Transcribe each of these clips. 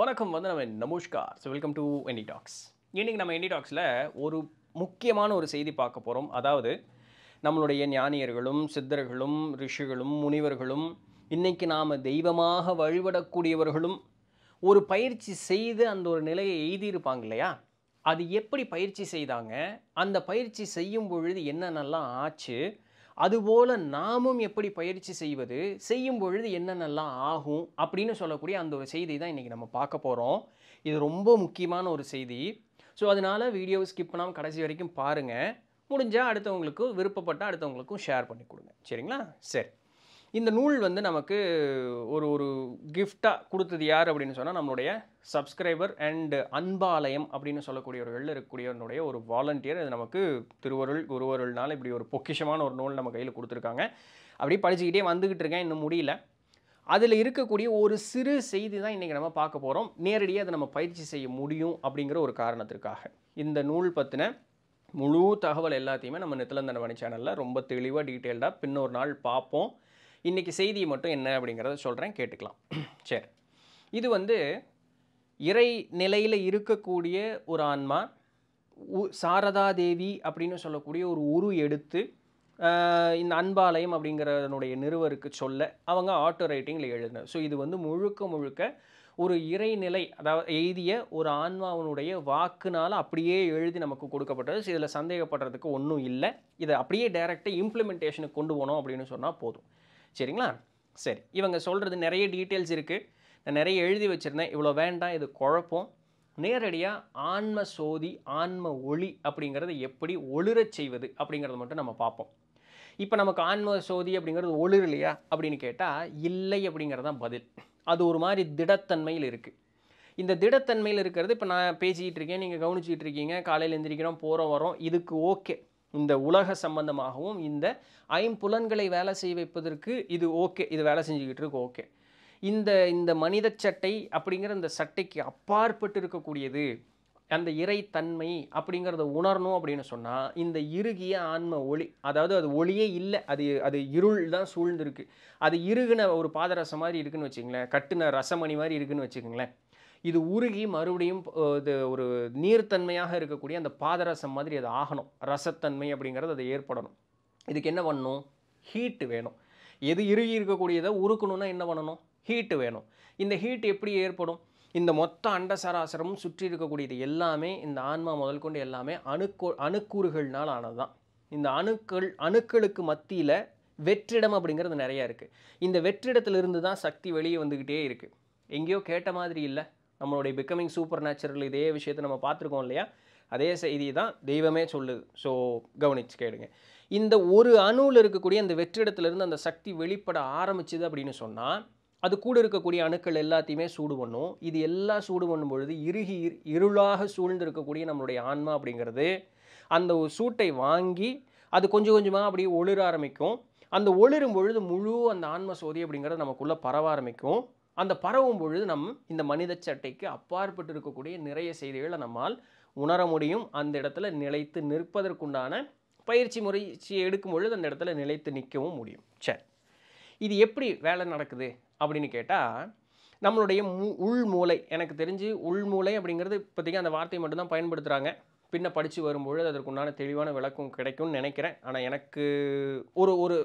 வணக்கம் வந்து நம்ம நமஸ்கார் so welcome to NT talks. இன்றைக்கி நம்ம என்டி டாக்ஸில் ஒரு முக்கியமான ஒரு செய்தி பார்க்க போகிறோம். அதாவது நம்மளுடைய ஞானியர்களும் சித்தர்களும் ரிஷிகளும் முனிவர்களும் இன்றைக்கி நாம் தெய்வமாக வழிபடக்கூடியவர்களும் ஒரு பயிற்சி செய்து அந்த ஒரு நிலையை எய்தியிருப்பாங்க இல்லையா? அது எப்படி பயிற்சி செய்தாங்க, அந்த பயிற்சி செய்யும் பொழுது என்னென்னலாம் ஆச்சு, அதுபோல் நாமும் எப்படி பயிற்சி செய்வது, செய்யும் பொழுது என்னென்னலாம் ஆகும் அப்படின்னு சொல்லக்கூடிய அந்த ஒரு செய்தி தான் இன்றைக்கி நம்ம பார்க்க போகிறோம். இது ரொம்ப முக்கியமான ஒரு செய்தி. ஸோ அதனால் வீடியோவை ஸ்கிப் பண்ணாமல் கடைசி வரைக்கும் பாருங்கள். முடிஞ்சால் அடுத்தவங்களுக்கும் விருப்பப்பட்டால் அடுத்தவங்களுக்கும் ஷேர் பண்ணி கொடுங்க, சரிங்களா? சரி, இந்த நூல் வந்து நமக்கு ஒரு கிஃப்டாக கொடுத்தது யார் அப்படின்னு சொன்னால், நம்மளுடைய சப்ஸ்கிரைபர் அண்டு அன்பாலயம் அப்படின்னு சொல்லக்கூடியவர்களில் இருக்கக்கூடியவனுடைய ஒரு வாலண்டியர். அது நமக்கு திருவருள் குருவருள்னால இப்படி ஒரு பொக்கிஷமான ஒரு நூல் நம்ம கையில் கொடுத்துருக்காங்க. அப்படியே படிச்சுக்கிட்டே வந்துக்கிட்டு இருக்கேன், இன்னும் முடியல. அதில் இருக்கக்கூடிய ஒரு சிறு செய்தி தான் இன்றைக்கி நம்ம பார்க்க போகிறோம். நேரடியாக அதை நம்ம பயிற்சி செய்ய முடியும் அப்படிங்கிற ஒரு காரணத்திற்காக இந்த நூல் பற்றின முழு தகவல் எல்லாத்தையுமே நம்ம நித்திலந்தனவாணி சேனலில் ரொம்ப தெளிவாக டீட்டெயில்டாக பின்னொரு நாள் பார்ப்போம். இன்றைக்கி செய்தி மட்டும் என்ன அப்படிங்கிறத சொல்கிறேன், கேட்டுக்கலாம். சரி, இது வந்து இறை நிலையில் இருக்கக்கூடிய ஒரு ஆன்மா சாரதாதேவி அப்படின்னு சொல்லக்கூடிய ஒரு உரு எடுத்து இந்த அன்பாலயம் அப்படிங்கிறனுடைய நிறுவருக்கு சொல்ல அவங்க ஆட்டோ ரைட்டிங்கில் எழுதின. ஸோ இது வந்து முழுக்க முழுக்க ஒரு இறைநிலை, அதாவது எழுதிய ஒரு ஆன்மாவனுடைய வாக்குனால் அப்படியே எழுதி நமக்கு கொடுக்கப்பட்டது. ஸோ இதில் சந்தேகப்படுறதுக்கு ஒன்றும் இல்லை. இதை அப்படியே டைரெக்டாக இம்ப்ளிமெண்டேஷனுக்கு கொண்டு போனோம் அப்படின்னு சொன்னால் போதும், சரிங்களா? சரி, இவங்க சொல்கிறது நிறைய டீட்டெயில்ஸ் இருக்குது. நான் நிறைய எழுதி வச்சுருந்தேன், இவ்வளோ வேண்டாம், இது குழப்பம். நேரடியாக ஆன்ம சோதி ஆன்ம ஒளி அப்படிங்கிறத எப்படி ஒளிரச் செய்வது அப்படிங்கிறத மட்டும் நம்ம பார்ப்போம். இப்போ நமக்கு ஆன்ம சோதி அப்படிங்கிறது ஒளிர் இல்லையா அப்படின்னு கேட்டால் இல்லை அப்படிங்கிறதான் பதில். அது ஒரு மாதிரி திடத்தன்மையில் இருக்குது. இந்த திடத்தன்மையில் இருக்கிறது இப்போ நான் பேசிக்கிட்டு இருக்கேன், நீங்கள் கவனிச்சிக்கிட்டு இருக்கீங்க, காலையில் எழுந்திரிக்கிறோம், போகிறோம், வரோம், இதுக்கு ஓகே. இந்த உலக சம்பந்தமாகவும் இந்த ஐம்புலன்களை வேலை செய்ய வைப்பதற்கு இது ஓகே, இது வேலை செஞ்சுக்கிட்டு இருக்கு, ஓகே. இந்த மனித சட்டை அப்படிங்கிற இந்த சட்டைக்கு அப்பாற்பட்டு இருக்கக்கூடியது அந்த இறைத்தன்மை அப்படிங்கிறத உணரணும் அப்படின்னு சொன்னால் இந்த இறுகிய ஆன்ம ஒளி, அதாவது அது ஒளியே இல்லை, அது இருள் தான் சூழ்ந்துருக்கு. அது இறுகின ஒரு பாதரசம் மாதிரி இருக்குன்னு வச்சுக்கங்களேன், கட்டுன ரசமணி மாதிரி இருக்குதுன்னு வச்சுக்கோங்களேன். இது உருகி மறுபடியும் இது ஒரு நீர்த்தன்மையாக இருக்கக்கூடிய அந்த பாதரசம் மாதிரி அது ஆகணும், ரசத்தன்மை அப்படிங்கிறது அது ஏற்படணும். இதுக்கு என்ன பண்ணணும்? ஹீட்டு வேணும். எது இறுகி இருக்கக்கூடியதை உருக்கணும்னா என்ன பண்ணணும்? ஹீட்டு வேணும். இந்த ஹீட் எப்படி ஏற்படும்? இந்த மொத்த அண்ட சராசரமும் சுற்றி இருக்கக்கூடியது எல்லாமே இந்த ஆன்மா முதல் கொண்டு எல்லாமே அணுக்கூறுகள்னால் ஆனது தான். இந்த அணுக்களுக்கு மத்தியில் வெற்றிடம் அப்படிங்கிறது நிறையா இருக்குது. இந்த வெற்றிடத்திலிருந்து தான் சக்தி வெளியே வந்துக்கிட்டே இருக்குது. எங்கேயோ கேட்ட மாதிரி இல்லை, நம்மளுடைய பிகமிங் சூப்பர் நேச்சுரல் இதே விஷயத்தை நம்ம பார்த்துருக்கோம் இல்லையா? அதே செய்தி தான் தெய்வமே சொல்லுது. ஸோ கவனிச்சு கேளுங்க. இந்த ஒரு அணுவில் இருக்கக்கூடிய அந்த வெற்றிடத்திலிருந்து அந்த சக்தி வெளிப்பட ஆரம்பிச்சுது அப்படின்னு சொன்னால் அது கூட இருக்கக்கூடிய அணுக்கள் எல்லாத்தையுமே சூடு பண்ணும். இது எல்லாம் சூடு பண்ணும் பொழுது இறுகி இருளாக சூழ்ந்திருக்கக்கூடிய நம்மளுடைய ஆன்மா அப்படிங்கிறது அந்த சூட்டை வாங்கி அது கொஞ்சம் கொஞ்சமாக அப்படியே ஒளிர ஆரம்பிக்கும். அந்த ஒளிரும் பொழுது முழு அந்த ஆன்ம சோதி அப்படிங்கிறது நமக்குள்ளே பரவ ஆரம்பிக்கும். அந்த பரவும் பொழுது நம்ம இந்த மனித சட்டைக்கு அப்பாற்பட்டு இருக்கக்கூடிய நிறைய செய்திகளை நம்மால் உணர முடியும். அந்த இடத்துல நிலைத்து நிற்பதற்குண்டான பயிற்சி முறையை எடுக்கும் பொழுது அந்த இடத்துல நிலைத்து நிற்கவும் முடியும். சரி, இது எப்படி வேலை நடக்குது அப்படின்னு கேட்டால், நம்மளுடைய உள்மூளை, எனக்கு தெரிஞ்சு உள்மூளை அப்படிங்கிறது இப்போதைக்கு அந்த வார்த்தையை மட்டும்தான் பயன்படுத்துகிறாங்க. பின்ன படித்து வரும்பொழுது அதற்குண்டான தெளிவான விளக்கம் கிடைக்கும்னு நினைக்கிறேன். ஆனால் எனக்கு ஒரு ஒரு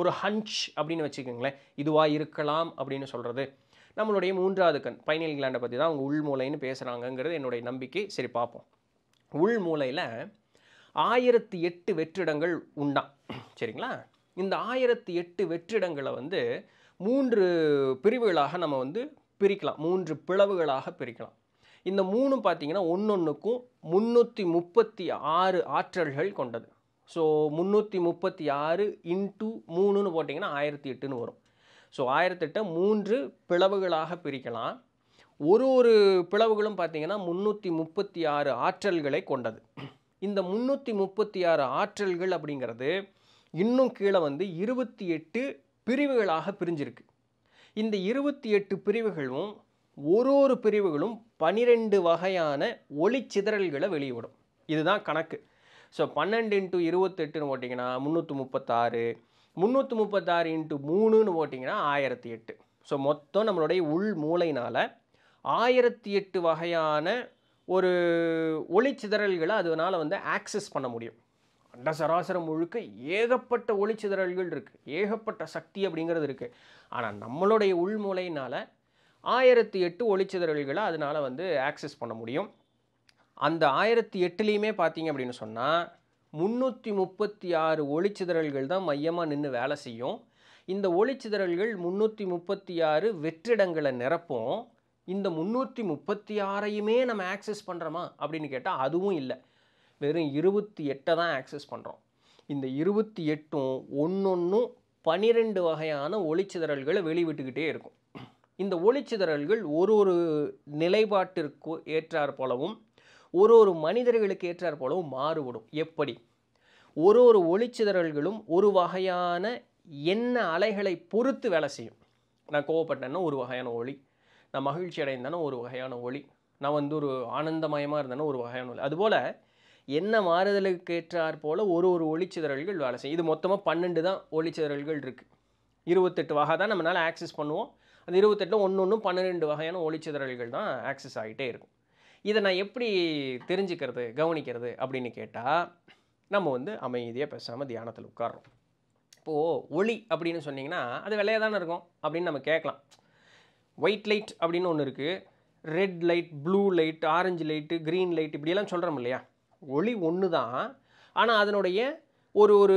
ஒரு ஹன்ச் அப்படின்னு வச்சுக்கோங்களேன், இதுவாக இருக்கலாம் அப்படின்னு சொல்கிறது. நம்மளுடைய மூன்றாவது கண் பைனல் கிளாண்டை பற்றி தான் அவங்க உள்மூளைன்னு பேசுகிறாங்கங்கிறது என்னுடைய நம்பிக்கை. சரி, பார்ப்போம். உள்மூளையில் 1008 வெற்றிடங்கள் உண்டா, சரிங்களா? இந்த 1008 வெற்றிடங்களை வந்து 3 பிரிவுகளாக நம்ம வந்து பிரிக்கலாம், 3 பிளவுகளாக பிரிக்கலாம். இந்த 3 பார்த்திங்கன்னா ஒன்னொன்றுக்கும் 336 ஆற்றல்கள் கொண்டது. ஸோ 336 இன்ட்டு 3ன்னு போட்டிங்கன்னா 1008ன்னு வரும். ஸோ 1008 3 பிளவுகளாக பிரிக்கலாம். ஒரு பிளவுகளும் பார்த்திங்கன்னா 336 ஆற்றல்களை கொண்டது. இந்த 336 ஆற்றல்கள் அப்படிங்கிறது இன்னும் கீழே வந்து 28 பிரிவுகளாக பிரிஞ்சிருக்கு. இந்த 28 பிரிவுகளும் ஒரு பிரிவுகளும் 12 வகையான ஒளிச்சிதறல்களை வெளியிடும். இதுதான் கணக்கு. ஸோ 12 × 28ன்னு போட்டிங்கன்னா 336, 336 × 3ன்னு போட்டிங்கன்னா 1008. ஸோ மொத்தம் நம்மளுடைய உள் மூளையினால் 1008 வகையான ஒரு ஒளிச்சிதறல்களை அதனால் வந்து ஆக்சஸ் பண்ண முடியும். அண்ட சராசரம் முழுக்க ஏகப்பட்ட ஒளிச்சிதறல்கள் இருக்குது, ஏகப்பட்ட சக்தி அப்படிங்கிறது இருக்குது. ஆனால் நம்மளுடைய உள்மூளையினால் 1008 ஒளிச்சிதறல்களை அதனால் வந்து ஆக்சஸ் பண்ண முடியும். அந்த 1008லேயுமே பார்த்தீங்க அப்படின்னு சொன்னால் 336 ஒளிச்சிதறல்கள் தான் மையமாக நின்று வேலை செய்யும். இந்த ஒளிச்சிதறல்கள் 336 வெற்றிடங்களை நிரப்பும். இந்த 336ஐயுமே நம்ம ஆக்சஸ் பண்ணுறோமா அப்படின்னு கேட்டால் அதுவும் இல்லை, வெறும் 28 தான் ஆக்சஸ் பண்ணுறோம். இந்த 28 ஒன்னொன்றும் 12 வகையான ஒளிச்சிதறல்களை வெளிவிட்டுக்கிட்டே இருக்கும். இந்த ஒளிச்சிதறல்கள் ஒரு ஒரு நிலைப்பாட்டிற்கு ஏற்றாற் போலவும் ஒரு ஒரு மனிதர்களுக்கு ஏற்றாற் போலவும் மாறுபடும். எப்படி ஒரு ஒரு ஒளிச்சிதறல்களும் ஒரு வகையான எண்ண அலைகளை பொறுத்து வேலை செய்யும். நான் கோவப்பட்டேன்னா ஒரு வகையான ஒளி, நான் மகிழ்ச்சி அடைந்தேன்னா ஒரு வகையான ஒளி, நான் வந்து ஒரு ஆனந்தமயமாக இருந்தேன்னா ஒரு வகையான ஒளி. அதுபோல் என்ன மாறுதலுக்கு ஏற்றாற் போல் ஒரு ஒரு ஒளிச்சிதறல்கள் வேலை செய்யும். இது மொத்தமாக 12 தான் ஒளிச்சிதறல்கள் இருக்குது. 28 வகை தான் நம்மளால் ஆக்சஸ் பண்ணுவோம். அந்த 28ல் ஒன்று ஒன்றும் 12 வகையான ஒளிச்சிதறல்கள் தான் ஆக்சஸ் ஆகிட்டே இருக்கும். இதை நான் எப்படி தெரிஞ்சுக்கிறது கவனிக்கிறது அப்படின்னு கேட்டால் நம்ம வந்து அமைதியாக பேசாமல் தியானத்தில் உட்கார்றோம். இப்போது ஒளி அப்படின்னு சொன்னிங்கன்னா அது வெள்ளையாக தானே இருக்கும் அப்படின்னு நம்ம கேட்கலாம். ஒயிட் லைட் அப்படின்னு ஒன்று இருக்குது, red light, blue light, orange light, green light, இப்படியெல்லாம் சொல்கிறோம் இல்லையா. ஒளி ஒன்று தான், ஆனால் அதனுடைய ஒரு ஒரு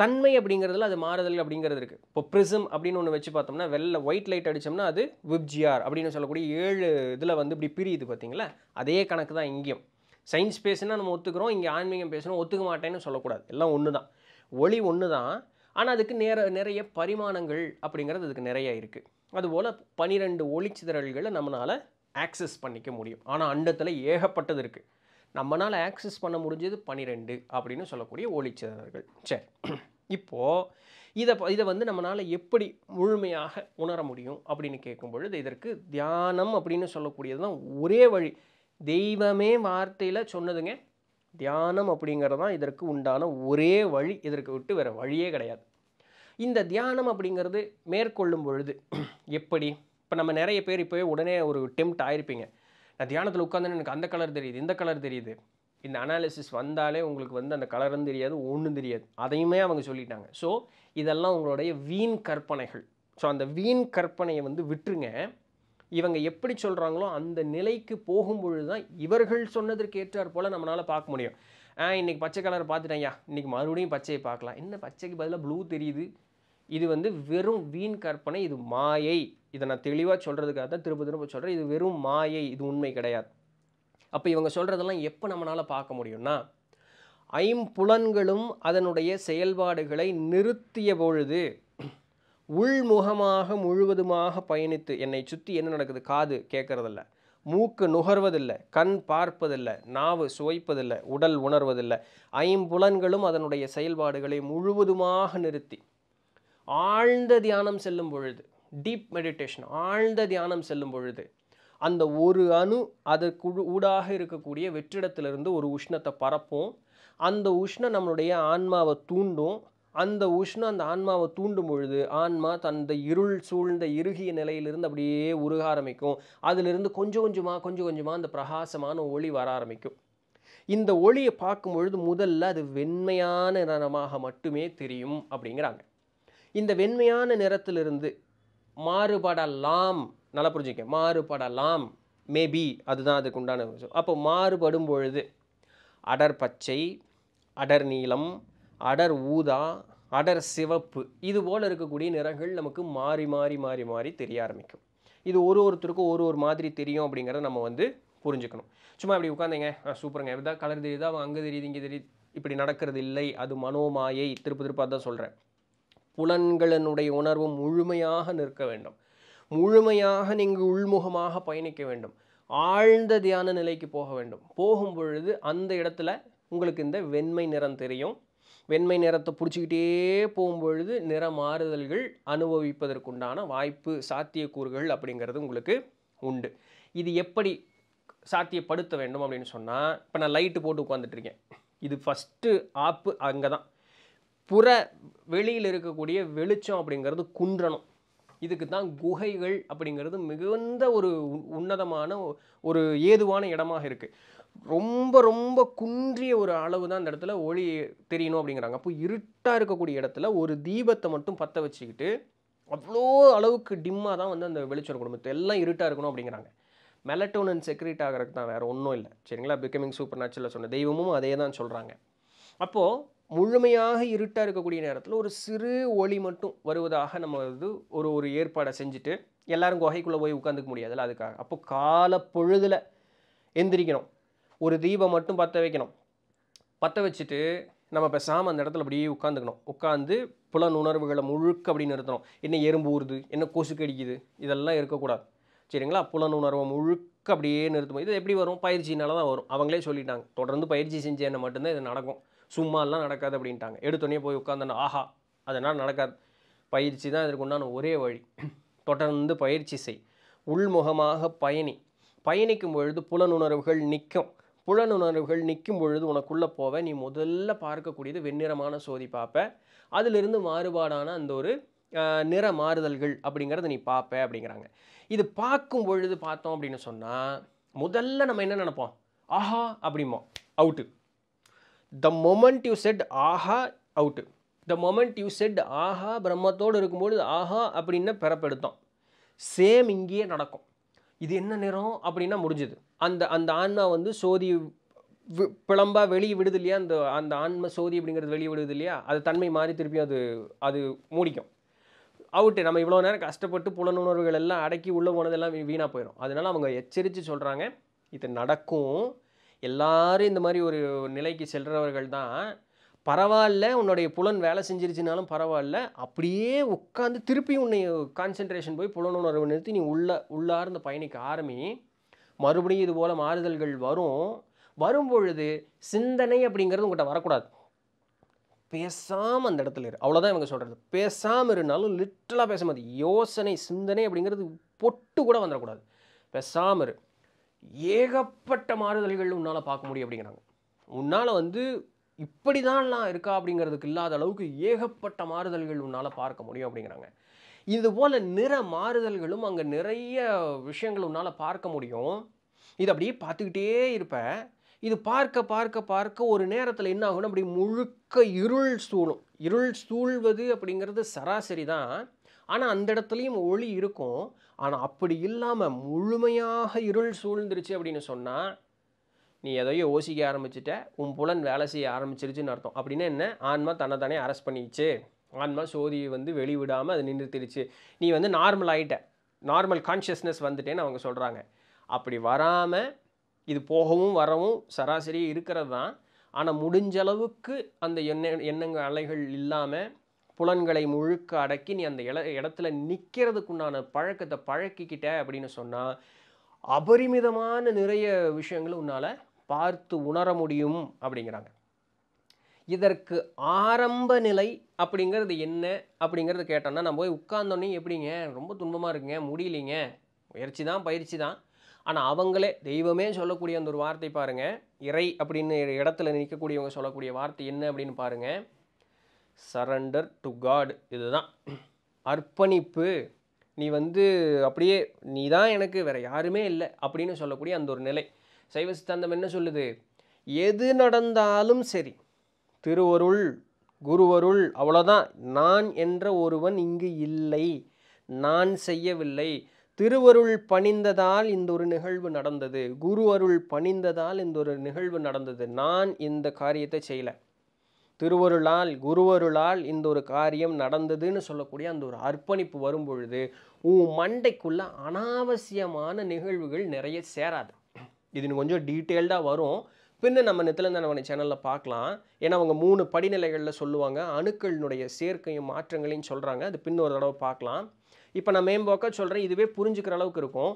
தன்மை அப்படிங்கிறதுல அது மாறுதல் அப்படிங்கிறது இருக்குது. இப்போ ப்ரிசம் அப்படின்னு ஒன்று வச்சு பார்த்தோம்னா வெள்ளை ஒயிட் லைட் அடித்தோம்னா அது விப்ஜிஆர் அப்படின்னு சொல்லக்கூடிய 7 இதில் வந்து இப்படி பிரியுது பார்த்தீங்களா. அதே கணக்கு தான் இங்கேயும். சயின்ஸ் பேசுனா நம்ம ஒத்துக்கிறோம், இங்கே ஆன்மீகம் பேசணும் ஒத்துக்க மாட்டேன்னு சொல்லக்கூடாது, எல்லாம் ஒன்று தான். ஒளி ஒன்று தான், ஆனால் அதுக்கு நிறைய பரிமாணங்கள் அப்படிங்கிறது அதுக்கு நிறைய இருக்குது. அதுபோல் 12 ஒளிச்சிதறல்களை நம்மளால் ஆக்சஸ் பண்ணிக்க முடியும். ஆனால் அண்டத்தில் ஏகப்பட்டது இருக்குது, நம்மளால் ஆக்சஸ் பண்ண முடிஞ்சது 12 அப்படின்னு சொல்லக்கூடிய ஒளிச்சிதறல்கள். சரி, இப்போது இதை வந்து நம்மளால் எப்படி முழுமையாக உணர முடியும் அப்படின்னு கேட்கும் பொழுது இதற்கு தியானம் அப்படின்னு சொல்லக்கூடியது தான் ஒரே வழி. தெய்வமே வார்த்தையில் சொன்னதுங்க தியானம் அப்படிங்கிறது தான் இதற்கு உண்டான ஒரே வழி. இதற்கு விட்டு வேறு வழியே கிடையாது. இந்த தியானம் அப்படிங்கிறது மேற்கொள்ளும் பொழுது எப்படி இப்போ நம்ம நிறைய பேர் இப்போவே உடனே ஒரு டெம்ப்ட் ஆகிருப்பீங்க. நான் தியானத்தில் உட்காந்துன்னு எனக்கு அந்த கலர் தெரியுது, இந்த கலர் தெரியுது, இந்த அனாலிசிஸ் வந்தாலே உங்களுக்கு வந்து அந்த கலரும் தெரியாது, ஒன்றும் தெரியாது, அதையுமே அவங்க சொல்லிட்டாங்க. ஸோ இதெல்லாம் உங்களுடைய வீண் கற்பனைகள். ஸோ அந்த வீண் கற்பனையை வந்து விட்டுருங்க. இவங்க எப்படி சொல்கிறாங்களோ அந்த நிலைக்கு போகும்பொழுது தான் இவர்கள் சொன்னதற்கு ஏற்றாற் போல் நம்மளால் பார்க்க முடியும். இன்றைக்கி பச்சை கலரை பார்த்துட்டேன், இன்றைக்கி மறுபடியும் பச்சையை பார்க்கலாம், என்ன பச்சைக்கு பதிலாக ப்ளூ தெரியுது. இது வந்து வெறும் வீண் கற்பனை, இது மாயை. இதை நான் தெளிவாக சொல்கிறதுக்காக தான் திரும்ப திரும்ப சொல்கிறேன், இது வெறும் மாயை, இது உண்மை கிடையாது. அப்போ இவங்க சொல்கிறதெல்லாம் எப்போ நம்மளால் பார்க்க முடியும்னா ஐம்புலன்களும் அதனுடைய செயல்பாடுகளை நிறுத்திய பொழுது உள்முகமாக முழுவதுமாக பயணித்து என்னை சுற்றி என்ன நடக்குது, காது கேட்குறதில்ல, மூக்கு நுகர்வதில்லை, கண் பார்ப்பதில்லை, நாவு சுவைப்பதில்லை, உடல் உணர்வதில்லை, ஐம்புலன்களும் அதனுடைய செயல்பாடுகளை முழுவதுமாக நிறுத்தி ஆழ்ந்த தியானம் செல்லும் பொழுது, டீப் மெடிடேஷன், ஆழ்ந்த தியானம் செல்லும் பொழுது அந்த ஒரு அணு அதற்கு ஊடாக இருக்கக்கூடிய வெற்றிடத்திலிருந்து ஒரு உஷ்ணத்தை பரப்பும். அந்த உஷ்ணம் நம்மளுடைய ஆன்மாவை தூண்டும். அந்த உஷ்ணம் அந்த ஆன்மாவை தூண்டும் பொழுது ஆன்மா தந்த இருள் சூழ்ந்த இறுகிய நிலையிலிருந்து அப்படியே உருக ஆரம்பிக்கும். அதிலிருந்து கொஞ்சம் கொஞ்சமாக அந்த பிரகாசமான ஒளி வர ஆரம்பிக்கும். இந்த ஒளியை பார்க்கும் பொழுது முதல்ல அது வெண்மையான நிறமாக மட்டுமே தெரியும் அப்படிங்கிறாங்க. இந்த வெண்மையான நிறத்திலிருந்து மாறுபடலாம், நல்லா புரிஞ்சுக்க, மாறுபடலாம், மேபி அதுதான் அதுக்கு உண்டான. அப்போ மாறுபடும் பொழுது அடர் பச்சை, அடர் நீலம், அடர் ஊதா, அடர் சிவப்பு, இது போல் இருக்கக்கூடிய நிறங்கள் நமக்கு மாறி மாறி மாறி மாறி தெரிய ஆரம்பிக்கும். இது ஒருத்தருக்கும் ஒரு ஒரு மாதிரி தெரியும் அப்படிங்கிறத நம்ம வந்து புரிஞ்சுக்கணும். சும்மா இப்படி உட்காந்திங்க, சூப்பருங்க, இப்படிதான் கலர் தெரியுதா, அவன் அங்கே தெரியுது இங்கே தெரியுது, இப்படி நடக்கிறது இல்லை, அது மனோமாயை. திருப்ப தான் சொல்கிறேன், புலன்களினுடைய உணர்வு முழுமையாக நிற்க வேண்டும், முழுமையாக நீங்கள் உள்முகமாக பயணிக்க வேண்டும், ஆழ்ந்த தியான நிலைக்கு போக வேண்டும். போகும் பொழுது அந்த இடத்துல உங்களுக்கு இந்த வெண்மை நிறம் தெரியும். வெண்மை நிறத்தை பிடிச்சிக்கிட்டே போகும்பொழுது நிற மாறுதல்கள் அனுபவிப்பதற்குண்டான வாய்ப்பு, சாத்தியக்கூறுகள் அப்படிங்கிறது உங்களுக்கு உண்டு. இது எப்படி சாத்தியப்படுத்த வேண்டும் அப்படின்னு சொன்னால், இப்போ நான் லைட்டு போட்டு உட்காந்துட்ருக்கேன், இது ஃபஸ்ட்டு ஆப்பு. அங்கே தான் புற வெளியில் இருக்கக்கூடிய வெளிச்சம் அப்படிங்கிறது குன்றணும். இதுக்கு தான் குகைகள் அப்படிங்கிறது மிகுந்த ஒரு உன்னதமான ஒரு ஏதுவான இடமாக இருக்கு. ரொம்ப ரொம்ப குன்றிய ஒரு அளவு தான் இந்த இடத்துல ஒளி தெரியணும் அப்படிங்கிறாங்க. அப்போ இருட்டாக இருக்கக்கூடிய இடத்துல ஒரு தீபத்தை மட்டும் பற்ற வச்சுக்கிட்டு அவ்வளோ அளவுக்கு டிம்மாக தான் வந்து அந்த வெளிச்சம் குடும்பத்தை எல்லாம் இருட்டாக இருக்கணும் அப்படிங்கிறாங்க. மெலட்டோனின் செக்ரேட் ஆகிறதுக்கு தான், வேறு ஒன்றும் இல்லை சரிங்களா. பிகமிங் சூப்பர் நேச்சுரலில் சொன்ன தெய்வமும் அதே தான் சொல்கிறாங்க. அப்போது முழுமையாக இருட்டாக இருக்கக்கூடிய நேரத்தில் ஒரு சிறு ஒளி மட்டும் வருவதாக நம்ம வந்து ஒரு ஒரு ஏற்பாடை செஞ்சுட்டு, எல்லோரும் குகைக்குள்ளே போய் உட்காந்துக்க முடியாதுல்ல, அதுக்காக அப்போது காலை பொழுதில் எந்திரிக்கணும், ஒரு தீபம் மட்டும் பற்ற வைக்கணும், பற்ற வச்சுட்டு நம்ம பேசாமல் அந்த இடத்துல அப்படியே உட்காந்துக்கணும். உட்காந்து புலனுணர்வுகளை முழுக்க அப்படின்னு நிறுத்தணும். என்ன எறும்பு ஊறுது, என்ன கொசு கடிக்குது, இதெல்லாம் இருக்கக்கூடாது சரிங்களா. புலனுணர்வை முழுக்க அப்படியே நிறுத்தும். இது எப்படி வரும்? பயிற்சினால தான் வரும். அவங்களே சொல்லிட்டாங்க, தொடர்ந்து பயிற்சி செஞ்சேன்னு மட்டும்தான் இது நடக்கும், சும்மாலாம் நடக்காது அப்படின்ட்டாங்க. எடுத்தோடனே போய் உட்காந்தானே ஆஹா அதனால் நடக்காது. பயிற்சி தான் இதற்கு உண்டான ஒரே வழி. தொடர்ந்து பயிற்சி செய், உள்முகமாக பயணி. பயணிக்கும் பொழுது புலனுணர்வுகள் நிற்கும். புலனுணர்வுகள் நிற்கும் பொழுது உனக்குள்ளே போவ நீ முதல்ல பார்க்கக்கூடியது வெண்ணிறமான சோதி பார்ப்ப. அதிலிருந்து மாறுபாடான அந்த ஒரு நிற மாறுதல்கள் அப்படிங்கிறத நீ பார்ப்ப அப்படிங்கிறாங்க. இது பார்க்கும் பொழுது பார்த்தோம் அப்படின்னு சொன்னால் முதல்ல நம்ம என்ன நினைப்போம்? ஆஹா அப்படிமோ out. The moment you said ஆஹா out. The moment you said ஆஹா பிரம்மத்தோடு இருக்கும்பொழுது ஆஹா அப்படின்னு பிறப்பெடுத்தோம். சேம் இங்கேயே நடக்கும். இது என்ன நிறம் அப்படின்னா முடிஞ்சுது. அந்த அந்த ஆன்மா வந்து சோதி பிளம்பா வெளியே விடுது இல்லையா, அந்த அந்த ஆன்ம சோதி அப்படிங்கிறது வெளியே விடுது இல்லையா, அது தன்மை மாறி திருப்பி அது அது மூடிக்கும். அவுட்டு. நம்ம இவ்வளோ நேரம் கஷ்டப்பட்டு புலனுணர்வுகள் எல்லாம் அடக்கி உள்ளே போனதெல்லாம் வீணாக போயிடும். அதனால் அவங்க எச்சரித்து சொல்கிறாங்க, இது நடக்கும், எல்லாரும் இந்த மாதிரி ஒரு நிலைக்கு செல்கிறவர்கள் தான். பரவாயில்ல, உன்னுடைய புலன் வேலை செஞ்சிருச்சுனாலும் பரவாயில்ல, அப்படியே உட்காந்து திருப்பி உன்னை கான்சென்ட்ரேஷன் போய் புலனுணர்வு நிறுத்தி நீ உள்ளார்ந்து பயணிக்க ஆரம்பி. மறுபடியும் இதுபோல் மாறுதல்கள் வரும். வரும்பொழுது சிந்தனை அப்படிங்கிறது உங்கள்கிட்ட வரக்கூடாது. பேசாமல் அந்த இடத்துல இரு, அவ்வளோதான் இவங்க சொல்கிறது. பேசாமல் இருந்தாலும் லிட்டலாக பேசும்போது யோசனை சிந்தனை அப்படிங்கிறது பொட்டு கூட வந்துடக்கூடாது. பேசாமல் இரு, ஏகப்பட்ட மாறுதல்கள் உன்னால் பார்க்க முடியும் அப்படிங்கிறாங்க. உன்னால் வந்து இப்படி தான்லாம் இருக்கா அப்படிங்கிறதுக்கு இல்லாத அளவுக்கு ஏகப்பட்ட மாறுதல்கள் உன்னால் பார்க்க முடியும் அப்படிங்கிறாங்க. இதுபோல் நிற மாறுதல்களும் அங்கே நிறைய விஷயங்கள் உன்னால் பார்க்க முடியும். இது அப்படியே பார்த்துக்கிட்டே இருப்பேன். இது பார்க்க பார்க்க பார்க்க ஒரு நேரத்தில் என்ன ஆகும்னா அப்படி முழுக்க இருள் சூழும். இருள் சூழ்வது அப்படிங்கிறது சராசரி தான். ஆனால் அந்த இடத்துலையும் ஒளி இருக்கும். ஆனால் அப்படி இல்லாமல் முழுமையாக இருள் சூழ்ந்துருச்சு அப்படின்னு சொன்னால் நீ எதையோ யோசிக்க ஆரம்பிச்சுட்ட, உன் புலன் வேலை செய்ய ஆரம்பிச்சிருச்சுன்னு அர்த்தம். அப்படின்னா என்ன? ஆன்மா தன்னைத்தானே அரெஸ்ட் பண்ணிடுச்சு, ஆன்மா சோதியை வந்து வெளிவிடாமல் அது நின்றுத்திருச்சு, நீ வந்து நார்மல் ஆகிட்ட, நார்மல் கான்ஷியஸ்னஸ் வந்துட்டேன்னு அவங்க சொல்கிறாங்க. அப்படி வராமல் இது போகவும் வரவும் சராசரி இருக்கிறது தான். ஆனால் முடிஞ்ச அளவுக்கு அந்த எண்ணங்கள் அலைகள் இல்லாமல் புலன்களை முழுக்க அடக்கி நீ அந்த இடத்துல நிற்கிறதுக்குண்டான பழக்கத்தை பழக்கிக்கிட்ட அப்படின்னு சொன்னால் அபரிமிதமான நிறைய விஷயங்கள் உன்னால் பார்த்து உணர முடியும் அப்படிங்கிறாங்க. இதற்கு ஆரம்ப நிலை அப்படிங்கிறது என்ன அப்படிங்கிறது கேட்டோம்னா, நம்ம போய் உட்கார்ந்தோன்னே எப்படிங்க ரொம்ப துன்பமாக இருக்குங்க, முடியலைங்க, முயற்சி தான் பயிற்சி தான். ஆனால் அவங்களே தெய்வமே சொல்லக்கூடிய அந்த ஒரு வார்த்தை பாருங்கள், இறை அப்படின்னு இடத்துல நிற்கக்கூடியவங்க சொல்லக்கூடிய வார்த்தை என்ன அப்படின்னு பாருங்கள், சரண்டர் டு காட். இதுதான் அர்ப்பணிப்பு. நீ வந்து அப்படியே நீ தான் எனக்கு, வேறு யாருமே இல்லை அப்படின்னு சொல்லக்கூடிய அந்த ஒரு நிலை. சைவ சித்தாந்தம் என்ன சொல்லுது? எது நடந்தாலும் சரி, திருவருள் குருவருள் அவ்வளோதான். நான் என்ற ஒருவன் இங்கு இல்லை, நான் செய்யவில்லை, திருவருள் பணிந்ததால் இந்த ஒரு நிகழ்வு நடந்தது, குருவருள் பணிந்ததால் இந்த ஒரு நிகழ்வு நடந்தது, நான் இந்த காரியத்தை செய்யலை, திருவருளால் குருவருளால் இந்த ஒரு காரியம் நடந்ததுன்னு சொல்லக்கூடிய அந்த ஒரு அர்ப்பணிப்பு வரும்பொழுது உன் மண்டைக்குள்ளே அனாவசியமான நிகழ்வுகள் நிறைய சேராது. இது கொஞ்சம் டீட்டெயில்டாக வரும், பின்ன நம்ம நித்திலந்தனவனை சேனலில் பார்க்கலாம். ஏன்னா அவங்க 3 படிநிலைகளில் சொல்லுவாங்க, அணுக்களினுடைய சேர்க்கையும் மாற்றங்களையும் சொல்கிறாங்க, அது பின்ன ஒரு தடவை பார்க்கலாம். இப்போ நான் மேம்போக்காக சொல்கிறேன், இதுவே புரிஞ்சுக்கிற அளவுக்கு இருக்கும்.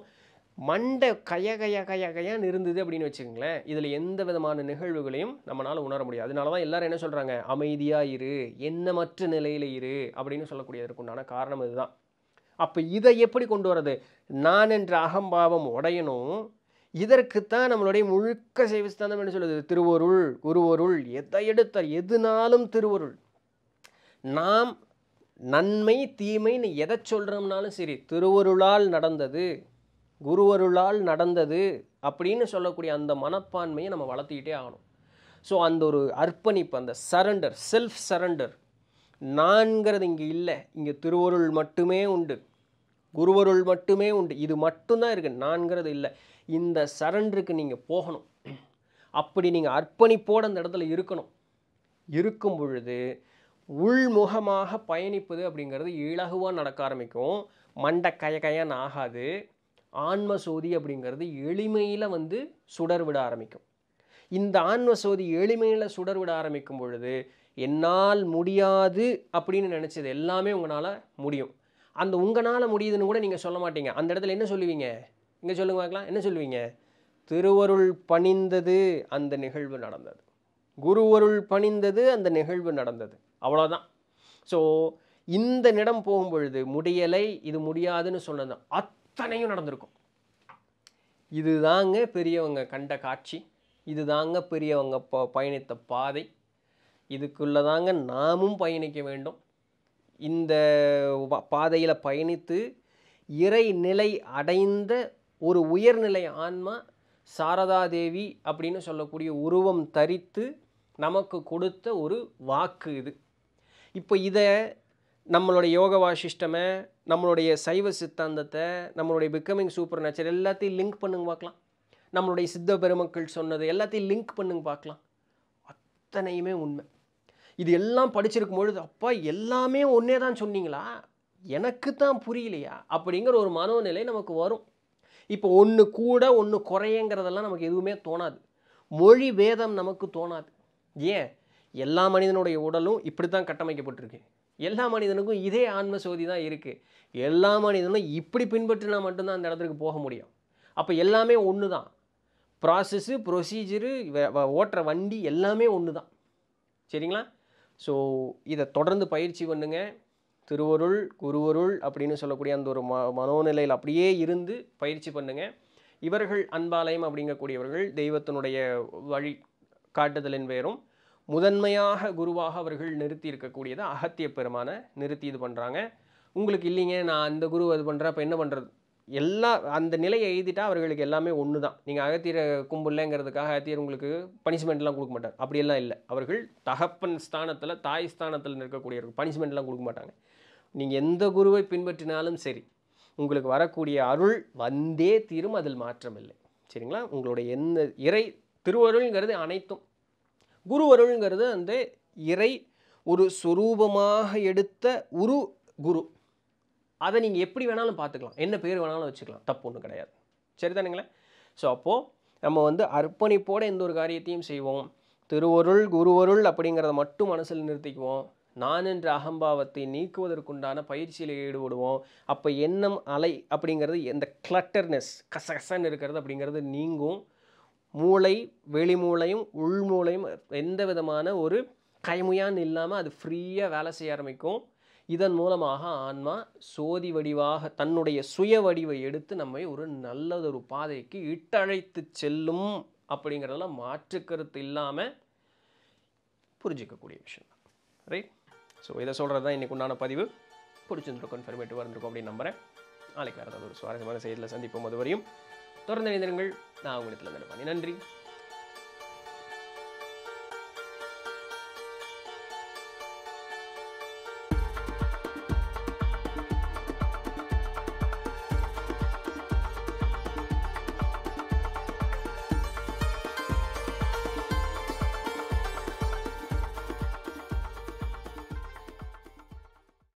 மண்டை கயகையான்னு இருந்தது அப்படின்னு வச்சுக்கோங்களேன், இதில் எந்த விதமான நிகழ்வுகளையும் நம்மளால் உணர முடியாது. அதனால தான் எல்லாரும் என்ன சொல்கிறாங்க, அமைதியாக இரு, எண்ணமற்ற நிலையில் இரு அப்படின்னு சொல்லக்கூடியதற்குண்டான காரணம் இதுதான். அப்போ இதை எப்படி கொண்டு வர்றது? நான் என்ற அகம்பாவம் உடையணும். இதற்குத்தான் நம்மளுடைய முழுக்க சைவ சித்தாந்தம் என்ன சொல்லுது? திருவருள் குருவருள், எதை எடுத்தால் எதுனாலும் திருவருள். நாம் நன்மை தீமைன்னு எதை சொல்கிறோம்னாலும் சரி, திருவருளால் நடந்தது, குருவருளால் நடந்தது அப்படின்னு சொல்லக்கூடிய அந்த மனப்பான்மையை நம்ம வளர்த்திக்கிட்டே ஆகணும். ஸோ அந்த ஒரு அர்ப்பணிப்பு, அந்த சரண்டர், செல்ஃப் சரண்டர். நான்கிறது இங்கே இல்லை, இங்கே திருவருள் மட்டுமே உண்டு, குருவருள் மட்டுமே உண்டு, இது மட்டும்தான் இருக்குது, நான்கிறது இல்லை. இந்த சரண்டருக்கு நீங்கள் போகணும். அப்படி நீங்கள் அர்ப்பணிப்போடு அந்த இடத்துல இருக்கணும். இருக்கும் பொழுது உள்முகமாக பயணிப்பது அப்படிங்கிறது இலகுவாக நடக்க ஆரம்பிக்கும். மண்டை கயக்கயன்னு ஆகாது. ஆன்மசோதி அப்படிங்கிறது எளிமையில் சுடர் விட ஆரம்பிக்கும். இந்த ஆன்மசோதி எளிமையில் சுடர் விட ஆரம்பிக்கும் பொழுது என்னால் முடியாது அப்படின்னு நினச்சது எல்லாமே உங்களால் முடியும். அந்த உங்களால் முடியுதுன்னு கூட நீங்கள் சொல்ல மாட்டீங்க. அந்த இடத்துல என்ன சொல்லுவீங்க? இங்கே சொல்லுங்க பார்க்கலாம், என்ன சொல்லுவீங்க? திருவருள் பணிந்தது, அந்த நிகழ்வு நடந்தது. குருவருள் பணிந்தது, அந்த நிகழ்வு நடந்தது. அவ்வளோதான். ஸோ இந்த இடம் போகும்பொழுது முடியலை, இது முடியாதுன்னு சொன்னது அத்தனையும் நடந்திருக்கும். இதுதாங்க பெரியவங்க கண்ட காட்சி, இதுதாங்க பெரியவங்க பயணித்த பாதை, இதுக்குள்ளே தாங்க நாமும் பயணிக்க வேண்டும். இந்த பாதையில் பயணித்து இறைநிலை அடைந்த ஒரு உயர்நிலை ஆன்மா சாரதாதேவி அப்படின்னு சொல்லக்கூடிய உருவம் தரித்து நமக்கு கொடுத்த ஒரு வாக்கு இது. இப்போ இதை நம்மளுடைய யோக வாசிஷ்டமே, நம்மளுடைய சைவ சித்தாந்தத்தை, நம்மளுடைய பிகமிங் சூப்பர் நேச்சர் எல்லாத்தையும் லிங்க் பண்ணுங்க பார்க்கலாம். நம்மளுடைய சித்த பெருமக்கள் சொன்னது எல்லாத்தையும் லிங்க் பண்ணுங்க பார்க்கலாம். அத்தனையுமே உண்மை. இது எல்லாம் படிச்சிருக்கும் பொழுது அப்பா எல்லாமே ஒன்றே தான் சொன்னீங்களா, எனக்கு தான் புரியலையா அப்படிங்கிற ஒரு மனோநிலை நமக்கு வரும். இப்போ ஒன்று கூட ஒன்று குறையங்கிறதெல்லாம் நமக்கு எதுவுமே தோணாது. மொழி வேதம் நமக்கு தோணாது. ஏன்? எல்லா மனிதனுடைய உடலும் இப்படி தான் கட்டமைக்கப்பட்டிருக்கு. எல்லா மனிதனுக்கும் இதே ஆன்மசோதி தான் இருக்குது. எல்லா மனிதனும் இப்படி பின்பற்றினா மட்டும்தான் அந்த இடத்துக்கு போக முடியும். அப்போ எல்லாமே ஒன்று தான். ப்ராசஸ்ஸு, ப்ரொசீஜரு, ஓட்டுற வண்டி எல்லாமே ஒன்று தான். சரிங்களா? ஸோ இதை தொடர்ந்து பயிற்சி பண்ணுங்க. திருவருள் குருவருள் அப்படின்னு சொல்லக்கூடிய அந்த ஒரு மனோநிலையில் அப்படியே இருந்து பயிற்சி பண்ணுங்கள். இவர்கள் அன்பாலயம் அப்படிங்கக்கூடியவர்கள் தெய்வத்தினுடைய வழி காட்டுதலின் பேரும் முதன்மையாக குருவாக அவர்கள் நிறுத்தி இருக்கக்கூடியதை அகத்திய பெருமான நிறுத்தி இது பண்ணுறாங்க. உங்களுக்கு இல்லைங்க, நான் அந்த குரு அது பண்ணுறேன், அப்போ என்ன பண்ணுறது? எல்லா அந்த நிலையை எழுதிட்டால் அவர்களுக்கு எல்லாமே ஒன்று தான். நீங்கள் அகத்தியரை கும்பிடலங்கிறதுக்காக அகத்தியர் உங்களுக்கு பனிஷ்மெண்ட்லாம் கொடுக்க மாட்டார். அப்படியெல்லாம் இல்லை. அவர்கள் தகப்பன் ஸ்தானத்தில், தாய் ஸ்தானத்தில் இருக்கக்கூடியவர்கள் பனிஷ்மெண்ட்லாம் கொடுக்க மாட்டாங்க. நீங்கள் எந்த குருவை பின்பற்றினாலும் சரி, உங்களுக்கு வரக்கூடிய அருள் வந்தே தீரும், அதில் மாற்றம் இல்லை. சரிங்களா? உங்களுடைய எந்த இறை திருவருள்ங்கிறது அனைத்தும், குருவருள்ங்கிறது அந்த இறை ஒரு சுரூபமாக எடுத்த ஒரு குரு. அதை நீங்கள் எப்படி வேணாலும் பார்த்துக்கலாம், என்ன பேர் வேணாலும் வச்சுக்கலாம், தப்பு ஒன்றும் கிடையாது. சரிதானுங்களே? ஸோ அப்போது நம்ம அர்ப்பணிப்போடு எந்த ஒரு காரியத்தையும் செய்வோம். திருவருள் குருவருள் அப்படிங்கிறத மட்டும் மனசில் நிறுத்திக்குவோம். நான் என்ற அகம்பாவத்தை நீக்குவதற்குண்டான பயிற்சியில் ஈடுபடுவோம். அப்போ எண்ணம் அலை அப்படிங்கிறது, எந்த கிளட்டர்னஸ், கசகசன்னு இருக்கிறது அப்படிங்கிறது நீங்கும். மூளை, வெளி மூளையும் உள்மூளையும் எந்த விதமான ஒரு கைமுயான்னு இல்லாமல் அது ஃப்ரீயாக வேலை செய்ய ஆரம்பிக்கும். இதன் மூலமாக ஆன்மா சோதி வடிவாக தன்னுடைய சுய வடிவை எடுத்து நம்மை ஒரு நல்லதொரு பாதைக்கு இட்டழைத்து செல்லும் அப்படிங்கிறதெல்லாம் மாற்று கருத்து இல்லாமல் புரிஞ்சிக்கக்கூடிய விஷயம் தான். ரைட்? ஸோ இதை சொல்கிறது தான் இன்றைக்கு உண்டான பதிவு. பிடிச்சிருந்துருக்கும், இன்ஃபர்மேட்டிவாக இருந்திருக்கும் அப்படின்னு நம்புகிறேன். நாளைக்கு வேறு ஏதாவது ஒரு சுவாரஸ்யமான செய்தியில் சந்திப்போம். அது வரையும் தொடர்ந்து இணைந்திருங்கள். நான் உங்களிடத்தில் நன்றி.